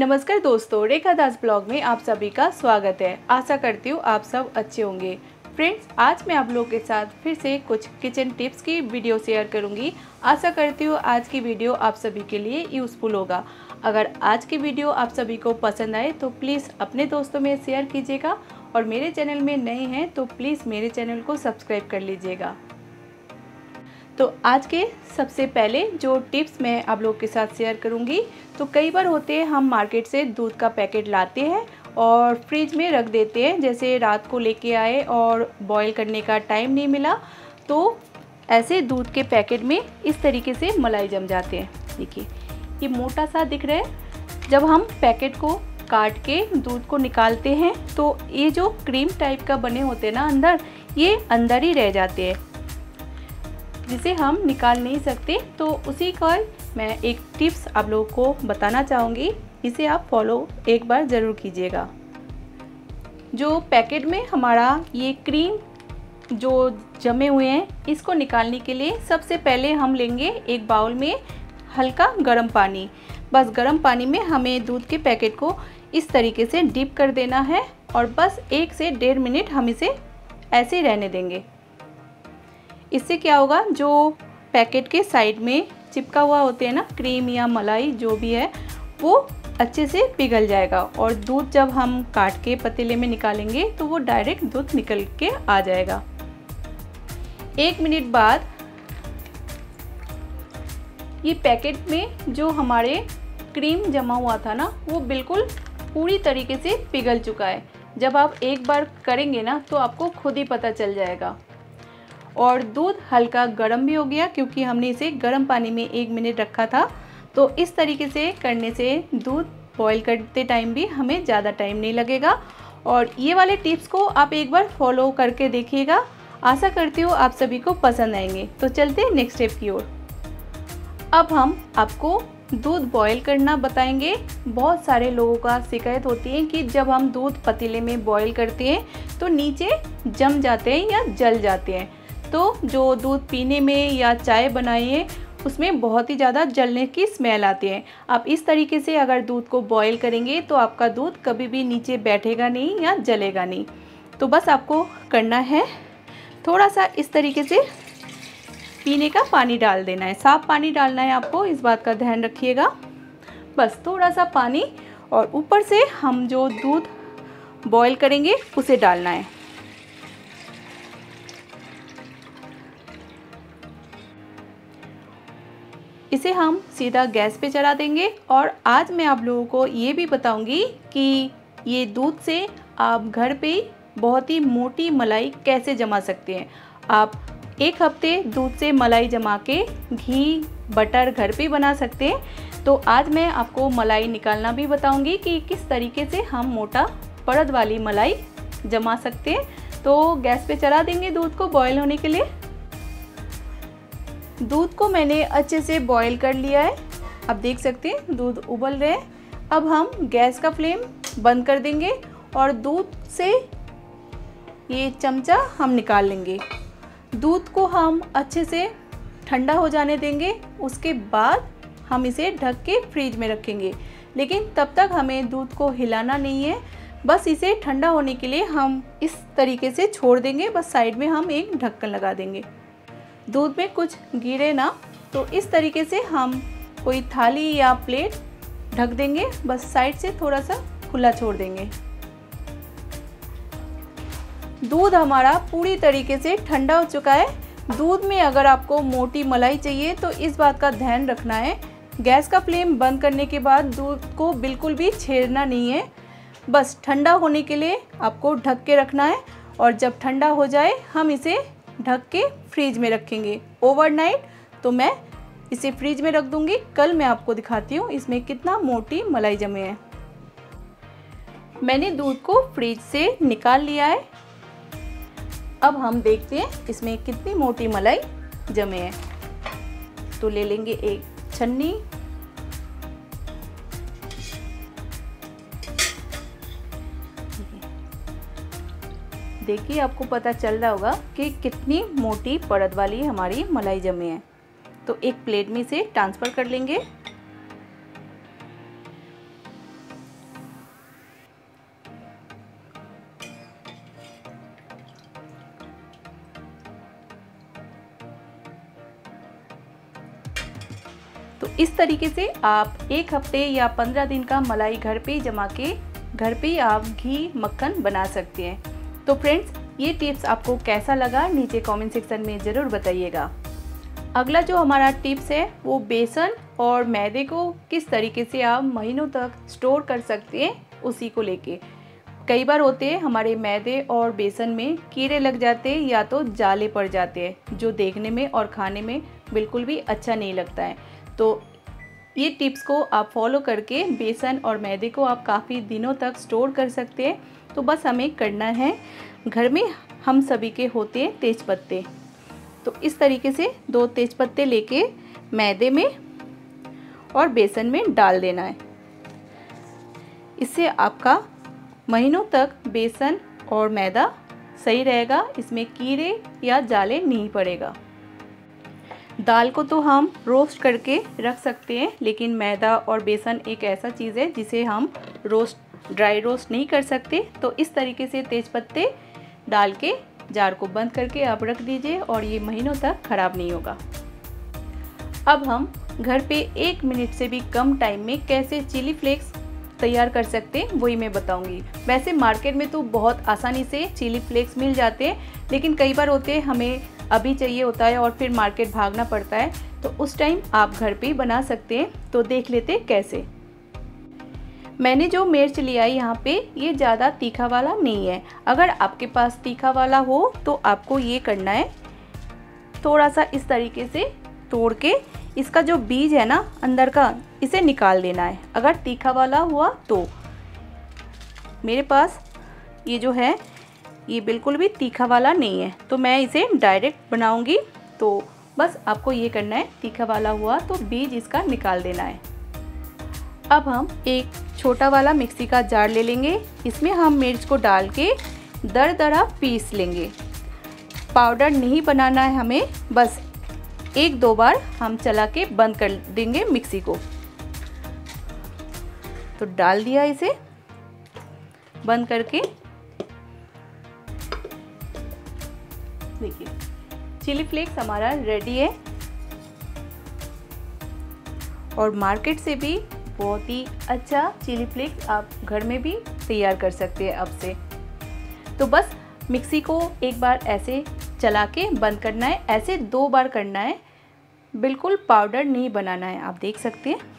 नमस्कार दोस्तों, रेखा दास ब्लॉग में आप सभी का स्वागत है। आशा करती हूँ आप सब अच्छे होंगे। फ्रेंड्स, आज मैं आप लोगों के साथ फिर से कुछ किचन टिप्स की वीडियो शेयर करूँगी। आशा करती हूँ आज की वीडियो आप सभी के लिए यूज़फुल होगा। अगर आज की वीडियो आप सभी को पसंद आए तो प्लीज़ अपने दोस्तों में शेयर कीजिएगा और मेरे चैनल में नए हैं तो प्लीज़ मेरे चैनल को सब्सक्राइब कर लीजिएगा। तो आज के सबसे पहले जो टिप्स मैं आप लोग के साथ शेयर करूंगी, तो कई बार होते हैं हम मार्केट से दूध का पैकेट लाते हैं और फ्रिज में रख देते हैं। जैसे रात को लेके आए और बॉईल करने का टाइम नहीं मिला तो ऐसे दूध के पैकेट में इस तरीके से मलाई जम जाते हैं। देखिए ये मोटा सा दिख रहा है। जब हम पैकेट को काट के दूध को निकालते हैं तो ये जो क्रीम टाइप का बने होते हैं ना अंदर, ये अंदर ही रह जाते हैं जिसे हम निकाल नहीं सकते। तो उसी का मैं एक टिप्स आप लोगों को बताना चाहूँगी, इसे आप फॉलो एक बार ज़रूर कीजिएगा। जो पैकेट में हमारा ये क्रीम जो जमे हुए हैं, इसको निकालने के लिए सबसे पहले हम लेंगे एक बाउल में हल्का गर्म पानी। बस गर्म पानी में हमें दूध के पैकेट को इस तरीके से डिप कर देना है और बस 1 से 1.5 मिनट हम इसे ऐसे ही रहने देंगे। इससे क्या होगा, जो पैकेट के साइड में चिपका हुआ होते हैं ना क्रीम या मलाई जो भी है, वो अच्छे से पिघल जाएगा और दूध जब हम काट के पतीले में निकालेंगे तो वो डायरेक्ट दूध निकल के आ जाएगा। 1 मिनट बाद ये पैकेट में जो हमारे क्रीम जमा हुआ था ना, वो बिल्कुल पूरी तरीके से पिघल चुका है। जब आप एक बार करेंगे ना तो आपको खुद ही पता चल जाएगा। और दूध हल्का गर्म भी हो गया क्योंकि हमने इसे गर्म पानी में 1 मिनट रखा था। तो इस तरीके से करने से दूध बॉईल करते टाइम भी हमें ज़्यादा टाइम नहीं लगेगा। और ये वाले टिप्स को आप एक बार फॉलो करके देखिएगा। आशा करती हूँ आप सभी को पसंद आएंगे। तो चलते हैं नेक्स्ट स्टेप की ओर। अब हम आपको दूध बॉईल करना बताएंगे। बहुत सारे लोगों का शिकायत होती है कि जब हम दूध पतीले में बॉईल करते हैं तो नीचे जम जाते हैं या जल जाते हैं। तो जो दूध पीने में या चाय बनाइए उसमें बहुत ही ज़्यादा जलने की स्मेल आती है। आप इस तरीके से अगर दूध को बॉईल करेंगे तो आपका दूध कभी भी नीचे बैठेगा नहीं या जलेगा नहीं। तो बस आपको करना है, थोड़ा सा इस तरीके से पीने का पानी डाल देना है। साफ पानी डालना है आपको, इस बात का ध्यान रखिएगा। बस थोड़ा सा पानी और ऊपर से हम जो दूध बॉईल करेंगे उसे डालना है। इसे हम सीधा गैस पे चढ़ा देंगे। और आज मैं आप लोगों को ये भी बताऊंगी कि ये दूध से आप घर पे बहुत ही मोटी मलाई कैसे जमा सकते हैं। आप 1 हफ्ते दूध से मलाई जमा के घी बटर घर पे बना सकते हैं। तो आज मैं आपको मलाई निकालना भी बताऊंगी कि किस तरीके से हम मोटा परत वाली मलाई जमा सकते हैं। तो गैस पे चढ़ा देंगे दूध को बॉयल होने के लिए। दूध को मैंने अच्छे से बॉईल कर लिया है, आप देख सकते हैं दूध उबल रहे हैं। अब हम गैस का फ्लेम बंद कर देंगे और दूध से ये चमचा हम निकाल लेंगे। दूध को हम अच्छे से ठंडा हो जाने देंगे, उसके बाद हम इसे ढक के फ्रिज में रखेंगे। लेकिन तब तक हमें दूध को हिलाना नहीं है, बस इसे ठंडा होने के लिए हम इस तरीके से छोड़ देंगे। बस साइड में हम एक ढक्कन लगा देंगे, दूध में कुछ गिरे ना। तो इस तरीके से हम कोई थाली या प्लेट ढक देंगे, बस साइड से थोड़ा सा खुला छोड़ देंगे। दूध हमारा पूरी तरीके से ठंडा हो चुका है। दूध में अगर आपको मोटी मलाई चाहिए तो इस बात का ध्यान रखना है। गैस का फ्लेम बंद करने के बाद दूध को बिल्कुल भी छेड़ना नहीं है। बस ठंडा होने के लिए आपको ढक के रखना है और जब ठंडा हो जाए हम इसे ढक के फ्रिज में रखेंगे ओवरनाइट। तो मैं इसे फ्रिज में रख दूंगी, कल मैं आपको दिखाती हूँ इसमें कितना मोटी मलाई जमी है। मैंने दूध को फ्रिज से निकाल लिया है। अब हम देखते हैं इसमें कितनी मोटी मलाई जमी है। तो ले लेंगे एक छन्नी देखिए, आपको पता चल रहा होगा कि कितनी मोटी परत वाली हमारी मलाई जमी है। तो एक प्लेट में से ट्रांसफ़र कर लेंगे। इस तरीके से आप एक हफ्ते या 15 दिन का मलाई घर पे जमा के घर पे आप घी मक्खन बना सकते हैं। तो फ्रेंड्स, ये टिप्स आपको कैसा लगा नीचे कमेंट सेक्शन में ज़रूर बताइएगा। अगला जो हमारा टिप्स है वो बेसन और मैदे को किस तरीके से आप महीनों तक स्टोर कर सकते हैं उसी को लेके। कई बार होते हैं हमारे मैदे और बेसन में कीड़े लग जाते हैं या तो जाले पड़ जाते हैं, जो देखने में और खाने में बिल्कुल भी अच्छा नहीं लगता है। तो ये टिप्स को आप फॉलो करके बेसन और मैदे को आप काफ़ी दिनों तक स्टोर कर सकते हैं। तो बस हमें करना है, घर में हम सभी के होते हैं तेज पत्ते, तो इस तरीके से 2 तेज पत्ते लेके मैदे में और बेसन में डाल देना है। इससे आपका महीनों तक बेसन और मैदा सही रहेगा, इसमें कीड़े या जाले नहीं पड़ेगा। दाल को तो हम रोस्ट करके रख सकते हैं, लेकिन मैदा और बेसन एक ऐसा चीज़ है जिसे हम ड्राई रोस्ट नहीं कर सकते। तो इस तरीके से तेज़पत्ते डाल के जार को बंद करके आप रख दीजिए और ये महीनों तक ख़राब नहीं होगा। अब हम घर पे 1 मिनट से भी कम टाइम में कैसे चिली फ्लेक्स तैयार कर सकते हैं वही मैं बताऊंगी। वैसे मार्केट में तो बहुत आसानी से चिली फ्लेक्स मिल जाते हैं, लेकिन कई बार होते हैं हमें अभी चाहिए होता है और फिर मार्केट भागना पड़ता है, तो उस टाइम आप घर पे बना सकते हैं। तो देख लेते कैसे। मैंने जो मिर्च लिया है यहाँ पे, ये ज़्यादा तीखा वाला नहीं है। अगर आपके पास तीखा वाला हो तो आपको ये करना है, थोड़ा सा इस तरीके से तोड़ के इसका जो बीज है ना अंदर का, इसे निकाल देना है अगर तीखा वाला हुआ तो। मेरे पास ये जो है ये बिल्कुल भी तीखा वाला नहीं है, तो मैं इसे डायरेक्ट बनाऊंगी। तो बस आपको ये करना है, तीखा वाला हुआ तो बीज इसका निकाल देना है। अब हम एक छोटा वाला मिक्सी का जार ले लेंगे, इसमें हम मिर्च को डाल के दरदरा पीस लेंगे। पाउडर नहीं बनाना है हमें, बस 1-2 बार हम चला के बंद कर देंगे मिक्सी को। तो डाल दिया, इसे बंद करके देखिए चिली फ्लेक्स हमारा रेडी है। और मार्केट से भी बहुत ही अच्छा चिली फ्लेक्स आप घर में भी तैयार कर सकते हैं अब से। तो बस मिक्सी को एक बार ऐसे चला के बंद करना है, ऐसे 2 बार करना है, बिल्कुल पाउडर नहीं बनाना है। आप देख सकते हैं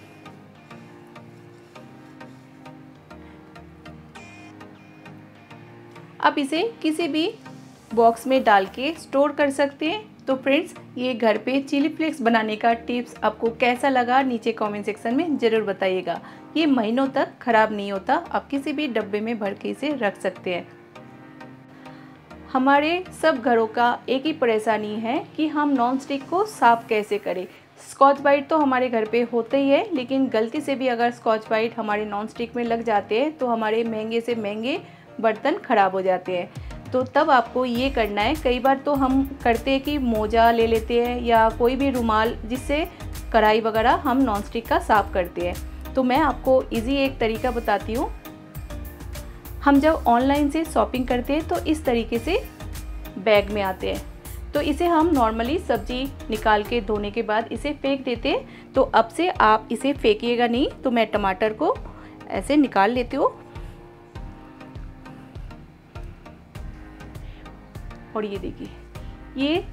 आप इसे किसी भी बॉक्स में डाल के स्टोर कर सकते हैं। तो फ्रेंड्स, ये घर पे चिली फ्लेक्स बनाने का टिप्स आपको कैसा लगा नीचे कमेंट सेक्शन में ज़रूर बताइएगा। ये महीनों तक ख़राब नहीं होता, आप किसी भी डब्बे में भर के इसे रख सकते हैं। हमारे सब घरों का एक ही परेशानी है कि हम नॉनस्टिक को साफ कैसे करें। स्कॉच ब्राइट तो हमारे घर पे होते ही है, लेकिन गलती से भी अगर स्कॉच ब्राइट हमारे नॉनस्टिक में लग जाते हैं तो हमारे महंगे से महंगे बर्तन ख़राब हो जाते हैं। तो तब आपको ये करना है, कई बार तो हम करते हैं कि मोजा ले लेते हैं या कोई भी रुमाल जिससे कढ़ाई वगैरह हम नॉनस्टिक का साफ़ करते हैं। तो मैं आपको ईजी एक तरीका बताती हूँ। हम जब ऑनलाइन से शॉपिंग करते हैं तो इस तरीके से बैग में आते हैं, तो इसे हम नॉर्मली सब्जी निकाल के धोने के बाद इसे फेंक देते हैं। तो अब से आप इसे फेंकिएगा नहीं। तो मैं टमाटर को ऐसे निकाल लेती हूँ और ये देखिए, ये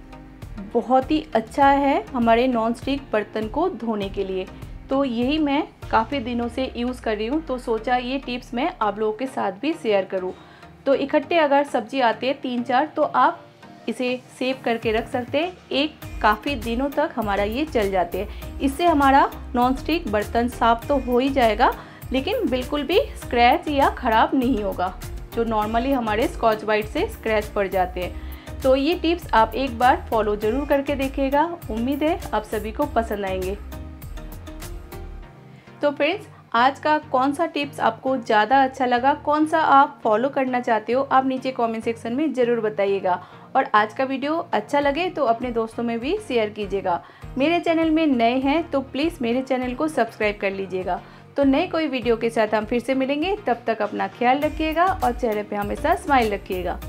बहुत ही अच्छा है हमारे नॉनस्टिक बर्तन को धोने के लिए। तो यही मैं काफ़ी दिनों से यूज़ कर रही हूँ, तो सोचा ये टिप्स मैं आप लोगों के साथ भी शेयर करूँ। तो इकट्ठे अगर सब्जी आती है 3-4, तो आप इसे सेव करके रख सकते हैं, एक काफ़ी दिनों तक हमारा ये चल जाते हैं। इससे हमारा नॉनस्टिक बर्तन साफ़ तो हो ही जाएगा, लेकिन बिल्कुल भी स्क्रैच या ख़राब नहीं होगा, जो नॉर्मली हमारे स्कॉच ब्राइट से स्क्रैच पड़ जाते हैं। तो ये टिप्स आप एक बार फॉलो ज़रूर करके देखिएगा, उम्मीद है आप सभी को पसंद आएंगे। तो फ्रेंड्स, आज का कौन सा टिप्स आपको ज़्यादा अच्छा लगा, कौन सा आप फॉलो करना चाहते हो, आप नीचे कमेंट सेक्शन में ज़रूर बताइएगा। और आज का वीडियो अच्छा लगे तो अपने दोस्तों में भी शेयर कीजिएगा। मेरे चैनल में नए हैं तो प्लीज़ मेरे चैनल को सब्सक्राइब कर लीजिएगा। तो नए कोई वीडियो के साथ हम फिर से मिलेंगे, तब तक अपना ख्याल रखिएगा और चेहरे पर हमेशा स्माइल रखिएगा।